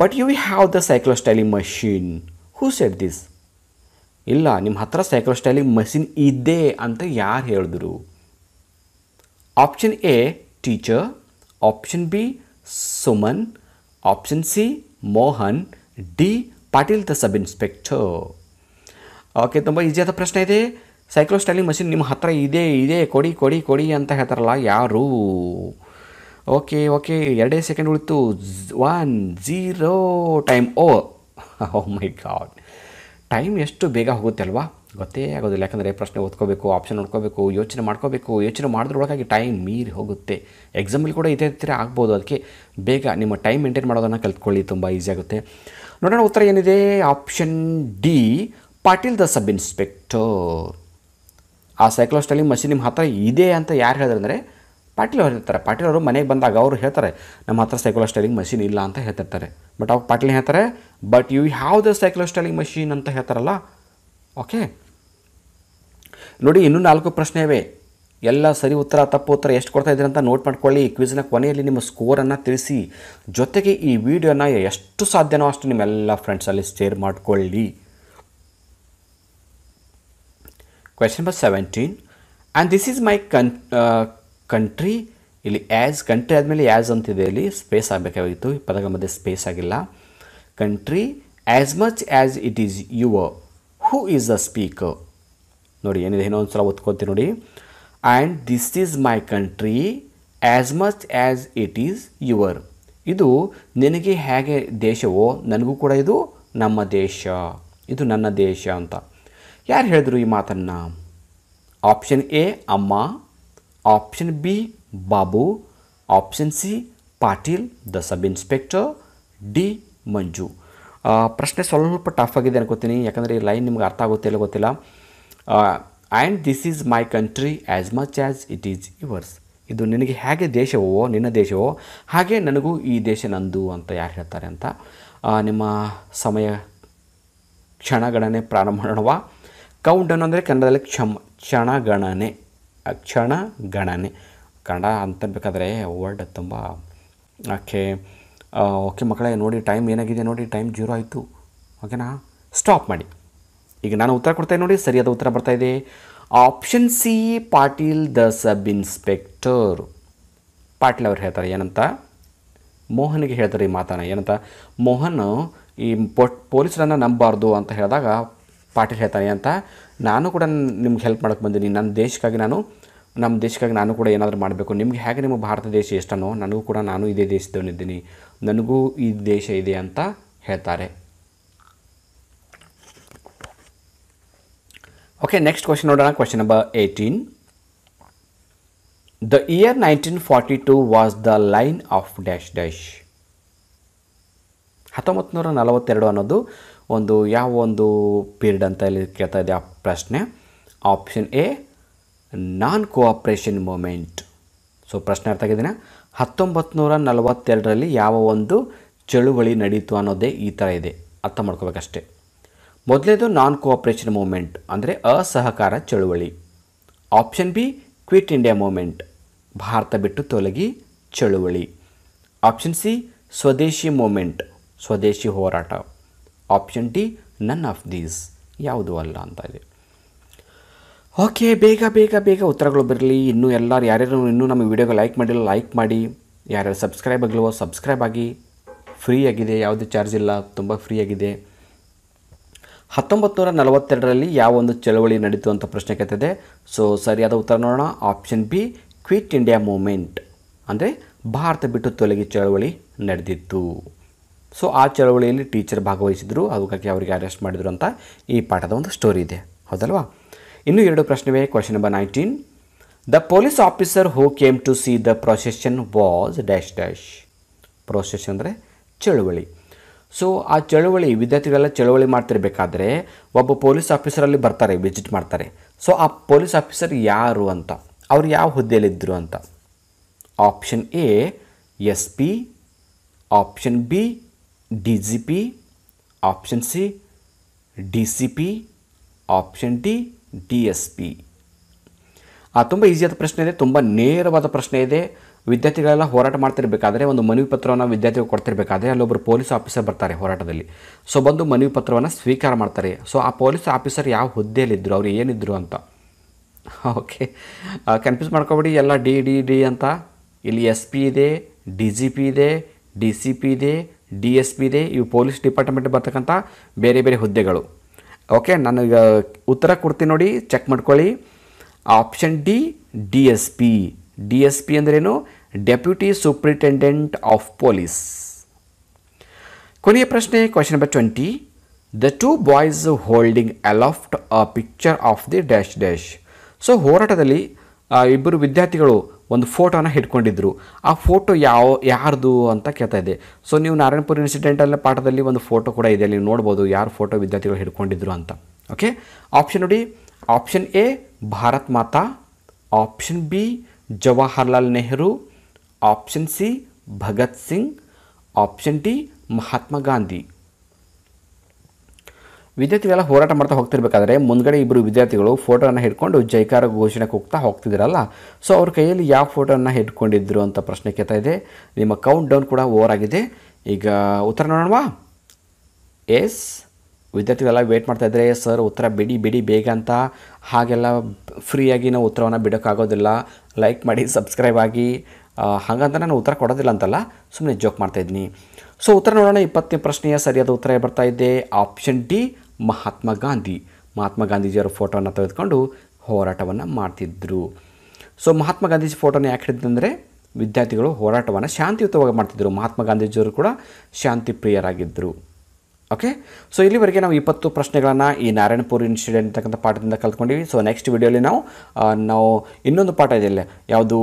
but you have the cyclostyling machine, who said this? ಇಲ್ಲ, ನಿಮ್ಮ ಹತ್ರ ಸೈಕ್ಲೋಸ್ಟೈಲಿಂಗ್ ಮಷೀನ್ ಇದೆ ಅಂತ ಯಾರು ಹೇಳಿದ್ರು? Option A, teacher. Option B, Suman. Option C, Mohan. D. Patil the sub-inspector. Okay, the easy the press ide cyclo styling machine nim hatra ide ide kodi kodi kodi and the hatarla yaru. Okay, okay, yade second will two one zero time O. Oh my god. Time is to bega hotelva. ಗೊತ್ತೇ ಆಗೋದಿಲ್ಲ ಯಾಕಂದರೆ ಪ್ರಶ್ನೆ ಓದ್ಕೋಬೇಕು option ನೋಡ್ಕೋಬೇಕು ಯೋಚನೆ ಮಾಡ್ಕೋಬೇಕು ಯೋಚನೆ ಮಾಡೋದ್ರೊಳಗಾಗಿ time ಮೀರಿ ಹೋಗುತ್ತೆ ಎಕ್ಸಾಮಲ್ಲಿ ಕೂಡ ಇದೇ ಥರ ಆಗ್ಬೋದು ಅದಕ್ಕೆ ಬೇಗ ನಿಮ್ಮ ಟೈಮ್ ಮೇಂಟೈನ್ ಮಾಡೋದನ್ನು ಕಲಿತ್ಕೊಳ್ಳಿ ತುಂಬ ಈಸಿ ಆಗುತ್ತೆ ನೋಡೋಣ ಉತ್ತರ ಏನಿದೆ option D Patil the sub inspector ಆ ಸೈಕ್ಲೋ ಸ್ಟೈಲಿಂಗ್ ಮಷೀನ್ ನಿಮ್ಮ ಹತ್ರ ಇದೆ ಅಂತ ಯಾರು ಹೇಳಿದ್ರು ಅಂದರೆ ಪಾಟೀಲ್ ಅವರು ಹೇಳ್ತಾರೆ ಪಾಟೀಲ್ ಅವರು ಮನೆಗೆ ಬಂದಾಗ ಅವರು ಹೇಳ್ತಾರೆ ನಮ್ಮ ಹತ್ರ ಸೈಕ್ಲೋ ಸ್ಟೈಲಿಂಗ್ ಮಷೀನ್ ಇಲ್ಲ ಅಂತ ಹೇಳ್ತಿರ್ತಾರೆ ಬಟ್ ಅವಾಗ ಪಾಟೀಲ್ ಹೇಳ್ತಾರೆ but you have the cyclostyling machine ಅಂತ ಹೇಳ್ತಾರಲ್ಲ ಓಕೆ ನೋಡಿ ಇನ್ನೂ ನಾಲ್ಕು ಪ್ರಶ್ನೆ ಇವೆ ಎಲ್ಲ ಸರಿ ಉತ್ತರ ತಪ್ಪು ಉತ್ತರ ಎಷ್ಟು ಕೊಡ್ತಾ ಇದ್ದೀರಾ ಅಂತ ನೋಟ್ ಮಾಡ್ಕೊಳ್ಳಿ ಕ್ವಿಜ್ನ ಕೊನೆಯಲ್ಲಿ ನಿಮ್ಮ ಸ್ಕೋರನ್ನು ತಿಳಿಸಿ ಜೊತೆಗೆ ಈ ವಿಡಿಯೋನ ಎಷ್ಟು ಸಾಧ್ಯನೋ ಅಷ್ಟು ನಿಮ್ಮೆಲ್ಲ ಫ್ರೆಂಡ್ಸಲ್ಲಿ ಶೇರ್ ಮಾಡಿಕೊಳ್ಳಿ question number seventeen and this is my con country ಇಲ್ಲಿ ಆ್ಯಸ್ ಕಂಟ್ರಿ ಆದಮೇಲೆ ಆ್ಯಸ್ ಅಂತಿದೆ ಇಲ್ಲಿ ಸ್ಪೇಸ್ ಆಗಬೇಕಾಗಿತ್ತು ಈ ಪದಗಳ ಮಧ್ಯೆ ಸ್ಪೇಸ್ ಆಗಿಲ್ಲ country as much as it is your who is the speaker ನೋಡಿ ಏನಿದೆ ಇನ್ನೊಂದು ಸಲ ಓದ್ಕೊಳ್ತೀನಿ ನೋಡಿ and this is my country as much as it is your ಇದು ನಿನಗೆ ಹೇಗೆ ದೇಶವೋ ನನಗೂ ಕೂಡ ಇದು ನಮ್ಮ ದೇಶ ಇದು ನನ್ನ ದೇಶ ಅಂತ ಯಾರು ಹೇಳಿದ್ರು ಈ ಮಾತನ್ನು ಆಪ್ಷನ್ ಎ ಅಮ್ಮ option B Babu option C Patil the sub inspector D Manju ಪ್ರಶ್ನೆ ಸ್ವಲ್ಪ ಟಫ್ ಆಗಿದೆ ಅನ್ಕೋತೀನಿ ಯಾಕಂದರೆ ಈ ಲೈನ್ ನಿಮ್ಗೆ ಅರ್ಥ ಆಗುತ್ತಿಲ್ಲ ಗೊತ್ತಿಲ್ಲ and this is my country as much as it is yours ಇದು ನಿನಗೆ ಹೇಗೆ ದೇಶವೋ ನಿನ್ನ ದೇಶವೋ ಹಾಗೆ ನನಗೂ ಈ ದೇಶ ನಂದು ಅಂತ ಯಾರು ಹೇಳ್ತಾರೆ ಅಂತ ನಿಮ್ಮ ಸಮಯ ಕ್ಷಣಗಣನೆ ಪ್ರಾರಂಭ ಮಾಡೋಣ ಕೌಂಟ್ ಡೌನ್ ಅಂದರೆ ಕನ್ನಡದಲ್ಲಿ ಕ್ಷಮ ಕ್ಷಣಗಣನೆ ಕ್ಷಣಗಣನೆ ಕನ್ನಡ ಅಂತಬೇಕಾದ್ರೆ ವರ್ಡ್ ತುಂಬ ಓಕೆ ಓಕೆ ಮಕ್ಕಳೇ ನೋಡಿ ಟೈಮ್ ಏನಾಗಿದೆ ನೋಡಿ ಟೈಮ್ ಜೀರೋ ಆಯಿತು ಓಕೆನಾ ಸ್ಟಾಪ್ ಮಾಡಿ ಈಗ ನಾನು ಉತ್ತರ ಕೊಡ್ತೇನೆ ನೋಡಿ ಸರಿಯಾದ ಉತ್ತರ ಬರ್ತಾಯಿದೆ option C Patil the sub inspector Patil ಅವರು ಹೇಳ್ತಾರೆ ಏನಂತ ಮೋಹನ್ಗೆ ಹೇಳ್ತಾರೆ ಈ ಮಾತನ್ನು ಏನಂತ ಮೋಹನ್ ಈ ಪೊಲೀಸರನ್ನು ನಂಬಬಾರ್ದು ಅಂತ ಹೇಳಿದಾಗ ಪಾಟೀಲ್ ಹೇಳ್ತಾನೆ ಅಂತ ನಾನು ಕೂಡ ನಿಮ್ಗೆ ಹೆಲ್ಪ್ ಮಾಡೋಕ್ಕೆ ಬಂದೀನಿ ನನ್ನ ದೇಶಕ್ಕಾಗಿ ನಾನು ನಮ್ಮ ದೇಶಕ್ಕಾಗಿ ನಾನು ಕೂಡ ಏನಾದರೂ ಮಾಡಬೇಕು ನಿಮಗೆ ಹೇಗೆ ನಿಮ್ಮ ಭಾರತ ದೇಶ ಎಷ್ಟನೋ ನನಗೂ ಕೂಡ ನಾನು ಇದೇ ದೇಶದವನಿದ್ದೀನಿ ನನಗೂ ಈ ದೇಶ ಇದೆ ಅಂತ ಹೇಳ್ತಾರೆ ಓಕೆ ನೆಕ್ಸ್ಟ್ ಕ್ವೆಶ್ಚನ್ ನೋಡೋಣ question number eighteen the year nineteen forty two was the line of dash dash ಹತ್ತೊಂಬತ್ತು ನೂರ ನಲವತ್ತೆರಡು ಅನ್ನೋದು ಒಂದು ಯಾವ ಒಂದು ಪೀರಿಯಡ್ ಅಂತ ಇಲ್ಲಿ ಕೇಳ್ತಾ ಇದೆ ಆ ಪ್ರಶ್ನೆ option A non cooperation movement so ಪ್ರಶ್ನೆ ಅರ್ಥ ಆಗಿದ್ದೀನ ಹತ್ತೊಂಬತ್ತು ನೂರ ನಲವತ್ತೆರಡರಲ್ಲಿ ಯಾವ ಒಂದು ಚಳುವಳಿ ನಡೀತು ಅನ್ನೋದೇ ಈ ಥರ ಇದೆ ಅರ್ಥ ಮಾಡ್ಕೋಬೇಕಷ್ಟೆ ಮೊದಲೇದು ನಾನ್ ಕೋಆಪ್ರೇಷನ್ ಮೂಮೆಂಟ್ ಅಂದರೆ ಅಸಹಕಾರ ಚಳುವಳಿ option B quit India movement Bharat ಬಿಟ್ಟು ತೊಲಗಿ ಚಳುವಳಿ ಆಪ್ಷನ್ ಸಿ ಸ್ವದೇಶಿ ಮೂಮೆಂಟ್ ಸ್ವದೇಶಿ ಹೋರಾಟ option D none of these ಯಾವುದೂ ಅಲ್ಲ ಅಂತ ಇದೆ ಓಕೆ ಬೇಗ ಬೇಗ ಬೇಗ ಉತ್ತರಗಳು ಬರಲಿ ಇನ್ನೂ ಎಲ್ಲರೂ ಯಾರ್ಯಾರು ಇನ್ನೂ ನಮ್ಮ ವಿಡಿಯೋಗೆ ಲೈಕ್ ಮಾಡಿಲ್ಲ ಲೈಕ್ ಮಾಡಿ ಯಾರ್ಯಾರು ಸಬ್ಸ್ಕ್ರೈಬ್ ಆಗಲ್ವೋ ಸಬ್ಸ್ಕ್ರೈಬ್ ಆಗಿ ಫ್ರೀಯಾಗಿದೆ ಯಾವುದೇ ಚಾರ್ಜ್ ಇಲ್ಲ ತುಂಬ ಫ್ರೀಯಾಗಿದೆ ಹತ್ತೊಂಬತ್ತು ನೂರ ನಲವತ್ತೆರಡರಲ್ಲಿ ಯಾವೊಂದು ಚಳವಳಿ ನಡೀತು ಅಂತ ಪ್ರಶ್ನೆ ಕೇಳ್ತಿದೆ ಸೊ ಸರಿಯಾದ ಉತ್ತರ ನೋಡೋಣ option B quit India movement ಅಂದರೆ ಭಾರತ ಬಿಟ್ಟು ತೊಲಗಿ ಚಳವಳಿ ನಡೆದಿತ್ತು ಸೊ ಆ ಚಳವಳಿಯಲ್ಲಿ ಟೀಚರ್ ಭಾಗವಹಿಸಿದ್ರು ಅದಕ್ಕಾಗಿ ಅವರಿಗೆ ಅರೆಸ್ಟ್ ಮಾಡಿದರು ಅಂತ ಈ ಪಾಠದ ಒಂದು ಸ್ಟೋರಿ ಇದೆ ಹೌದಲ್ವಾ ಇನ್ನು ಎರಡು ಪ್ರಶ್ನೆವೇ question number nineteen the police officer who came to see the procession was dash dash procession ಅಂದರೆ ಚಳುವಳಿ ಸೊ ಆ ಚಳುವಳಿ ವಿದ್ಯಾರ್ಥಿಗಳೆಲ್ಲ ಚಳುವಳಿ ಮಾಡ್ತಿರ್ಬೇಕಾದ್ರೆ ಒಬ್ಬ ಪೊಲೀಸ್ ಆಫೀಸರಲ್ಲಿ ಬರ್ತಾರೆ ವಿಸಿಟ್ ಮಾಡ್ತಾರೆ ಸೊ ಆ ಪೊಲೀಸ್ ಆಫೀಸರ್ ಯಾರು ಅಂತ ಅವ್ರು ಯಾವ ಹುದ್ದೆಯಲ್ಲಿದ್ದರು ಅಂತ option A S P option B D G P option C D C P option D D S P ತುಂಬ ಈಸಿಯಾದ ಪ್ರಶ್ನೆ ಇದೆ ತುಂಬ ನೇರವಾದ ಪ್ರಶ್ನೆ ಇದೆ ವಿದ್ಯಾರ್ಥಿಗಳೆಲ್ಲ ಹೋರಾಟ ಮಾಡ್ತಿರ್ಬೇಕಾದ್ರೆ ಒಂದು ಮನವಿ ಪತ್ರವನ್ನು ವಿದ್ಯಾರ್ಥಿಗಳು ಕೊಡ್ತಿರ್ಬೇಕಾದ್ರೆ ಅಲ್ಲೊಬ್ಬರು ಪೊಲೀಸ್ ಆಫೀಸರ್ ಬರ್ತಾರೆ ಹೋರಾಟದಲ್ಲಿ ಸೊ ಬಂದು ಮನವಿ ಪತ್ರವನ್ನು ಸ್ವೀಕಾರ ಮಾಡ್ತಾರೆ ಸೊ ಆ ಪೊಲೀಸ್ ಆಫೀಸರ್ ಯಾವ ಹುದ್ದೆಯಲ್ಲಿದ್ದರು ಅವರು ಏನಿದ್ರು ಅಂತ ಓಕೆ ಕನ್ಫ್ಯೂಸ್ ಮಾಡ್ಕೊಬೇಡಿ ಎಲ್ಲ ಡಿ ಡಿ ಡಿ ಅಂತ ಇಲ್ಲಿ ಎಸ್ ಪಿ ಇದೆ ಡಿ ಜಿ ಪಿ ಇದೆ ಡಿ ಸಿ ಪಿ ಇದೆ ಡಿ ಎಸ್ ಪಿ ಇದೆ, ಇವು ಪೊಲೀಸ್ ಡಿಪಾರ್ಟ್ಮೆಂಟ್ ಬರ್ತಕ್ಕಂಥ ಬೇರೆ ಬೇರೆ ಹುದ್ದೆಗಳು. ಓಕೆ, ನಾನು ಈಗ ಉತ್ತರ ಕೊಡ್ತೀನಿ ನೋಡಿ, ಚೆಕ್ ಮಾಡ್ಕೊಳ್ಳಿ. Option D D S P. D S P ಅಂದ್ರೇನು? Deputy superintendent of police. ಕೊನೆಯ ಪ್ರಶ್ನೆ, question number twenty. The two boys holding aloft a picture of the dash dash. So ಹೋರಾಟದಲ್ಲಿ ಇಬ್ಬರು ವಿದ್ಯಾರ್ಥಿಗಳು ಒಂದು ಫೋಟೋನ ಹಿಡ್ಕೊಂಡಿದ್ದರು. ಆ ಫೋಟೋ ಯಾವ ಯಾರ್ದು ಅಂತ ಕೇಳ್ತಾ ಇದೆ. ಸೊ ನೀವು ನಾರಾಯಣಪುರ ಇನ್ಸಿಡೆಂಟಲ್ಲಿ ಪಾಠದಲ್ಲಿ ಒಂದು ಫೋಟೋ ಕೂಡ ಇದೆ, ನೀವು ನೋಡ್ಬೋದು ಯಾರು ಫೋಟೋ ವಿದ್ಯಾರ್ಥಿಗಳು ಹಿಡ್ಕೊಂಡಿದ್ರು ಅಂತ. ಓಕೆ, ಆಪ್ಷನ್ ನೋಡಿ. Option A Bharat Mata, option B Jawaharlal Nehru, option C Bhagat Singh, option D Mahatma Gandhi. ವಿದ್ಯಾರ್ಥಿಗಳೆಲ್ಲ ಹೋರಾಟ ಮಾಡ್ತಾ ಹೋಗ್ತಿರ್ಬೇಕಾದ್ರೆ ಮುಂದ್ಗಡೆ ಇಬ್ಬರು ವಿದ್ಯಾರ್ಥಿಗಳು ಫೋಟೋನ ಹಿಡ್ಕೊಂಡು ಜೈಕಾರ ಘೋಷಣೆ ಕೂಗ್ತಾ ಹೋಗ್ತಿದ್ದೀರಲ್ಲ, ಸೊ ಅವ್ರ ಕೈಯಲ್ಲಿ ಯಾವ ಫೋಟೋನ ಹಿಡ್ಕೊಂಡಿದ್ರು ಅಂತ ಪ್ರಶ್ನೆ ಕೇಳ್ತಾ ಇದೆ. ನಿಮ್ಮ ಕೌಂಟ್ ಡೌನ್ ಕೂಡ ಓವರ್ ಆಗಿದೆ. ಈಗ ಉತ್ತರ ನೋಡೋಣವಾ? ಎಸ್, ವಿದ್ಯಾರ್ಥಿಗಳೆಲ್ಲ ವೇಟ್ ಮಾಡ್ತಾಯಿದ್ರೆ ಸರ್ ಉತ್ತರ ಬಿಡಿ ಬಿಡಿ ಬೇಗ ಅಂತ. ಹಾಗೆಲ್ಲ ಫ್ರೀಯಾಗಿ ನಾವು ಉತ್ತರವನ್ನು ಬಿಡೋಕ್ಕಾಗೋದಿಲ್ಲ. ಲೈಕ್ ಮಾಡಿ, ಸಬ್ಸ್ಕ್ರೈಬ್ ಆಗಿ. ಹಾಗಂತ ನಾನು ಉತ್ತರ ಕೊಡೋದಿಲ್ಲ ಅಂತಲ್ಲ, ಸುಮ್ಮನೆ ಜೋಕ್ ಮಾಡ್ತಾಯಿದ್ದೀನಿ. ಸೊ ಉತ್ತರ ನೋಡೋಣ. ಇಪ್ಪತ್ತನೇ ಪ್ರಶ್ನೆಯ ಸರಿಯಾದ ಉತ್ತರ ಬರ್ತಾಯಿದೆ ಆಪ್ಷನ್ ಡಿ ಮಹಾತ್ಮ ಗಾಂಧಿ. ಮಹಾತ್ಮ ಗಾಂಧೀಜಿಯವರ ಫೋಟೋನ ತೆಗೆದುಕೊಂಡು ಹೋರಾಟವನ್ನು ಮಾಡ್ತಿದ್ದರು. ಸೊ ಮಹಾತ್ಮ ಗಾಂಧೀಜಿ ಫೋಟೋನ ಯಾಕೆ ಹಿಡಿದಂದರೆ ವಿದ್ಯಾರ್ಥಿಗಳು ಹೋರಾಟವನ್ನು ಶಾಂತಿಯುತವಾಗಿ ಮಾಡ್ತಿದ್ದರು. ಮಹಾತ್ಮ ಗಾಂಧೀಜಿಯವರು ಕೂಡ ಶಾಂತಿ ಪ್ರಿಯರಾಗಿದ್ದರು. ಓಕೆ, ಸೊ ಇಲ್ಲಿವರೆಗೆ ನಾವು ಇಪ್ಪತ್ತು ಪ್ರಶ್ನೆಗಳನ್ನು ಈ ನಾರಾಯಣಪುರ ಇನ್ಸಿಡೆಂಟ್ ಅಂತಕ್ಕಂಥ ಪಾಠದಿಂದ ಕಲ್ತ್ಕೊಂಡಿವಿ. ಸೊ ನೆಕ್ಸ್ಟ್ ವಿಡಿಯೋಲಿ ನಾವು ನಾವು ಇನ್ನೊಂದು ಪಾಠ ಇದೆಯಲ್ಲ, ಯಾವುದು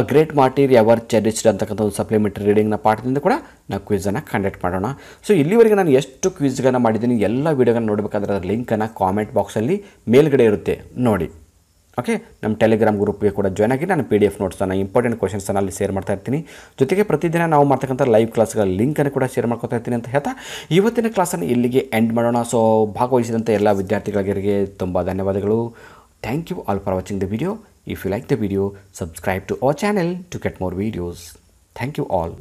a great martyr ever cherished ಅಂತಕ್ಕಂಥ ಒಂದು ಸಪ್ಲಿಮೆಂಟರಿ ರೀಡಿಂಗ್ನ ಪಾಠದಿಂದ ಕೂಡ ನಾವು ಕ್ವಿಝನ್ನು ಕಂಡಕ್ಟ್ ಮಾಡೋಣ. ಸೊ ಇಲ್ಲಿವರೆಗೆ ನಾನು ಎಷ್ಟು ಕ್ವಿಝ್ಗಳನ್ನು ಮಾಡಿದ್ದೀನಿ ಎಲ್ಲ ವೀಡಿಯೋಗಳನ್ನ ನೋಡಬೇಕಾದ್ರೆ ಅದರ ಲಿಂಕನ್ನು ಕಾಮೆಂಟ್ ಬಾಕ್ಸಲ್ಲಿ ಮೇಲ್ಗಡೆ ಇರುತ್ತೆ ನೋಡಿ. ಓಕೆ, ನಮ್ಮ ಟೆಲಿಗ್ರಾಮ್ ಗ್ರೂಪ್ಗೆ ಕೂಡ ಜಾಯ್ನ್ ಆಗಿ ನಾನು ಪಿ ಡಿ ಎಫ್ ನೋಟ್ಸನ್ನು, ಇಂಪಾರ್ಟೆಂಟ್ ಕ್ವಶನ್ಸನ್ನು ಅಲ್ಲಿ ಶೇರ್ ಮಾಡ್ತಾ ಇರ್ತೀನಿ. ಜೊತೆಗೆ ಪ್ರತಿದಿನ ನಾವು ಮಾಡ್ತಕ್ಕಂಥ ಲೈವ್ ಕ್ಲಾಸ್ಗಳ ಲಿಂಕನ್ನು ಕೂಡ ಶೇರ್ ಮಾಡ್ಕೊತಾ ಇರ್ತೀನಿ ಅಂತ ಹೇಳ್ತಾ ಇವತ್ತಿನ ಕ್ಲಾಸನ್ನು ಇಲ್ಲಿಗೆ ಎಂಡ್ ಮಾಡೋಣ. ಸೊ ಭಾಗವಹಿಸಿದಂಥ ಎಲ್ಲ ವಿದ್ಯಾರ್ಥಿಗಳಿಗೆ ತುಂಬ ಧನ್ಯವಾದಗಳು. Thank you all for watching the video. If you like the video, subscribe to our channel to get more videos. Thank you all.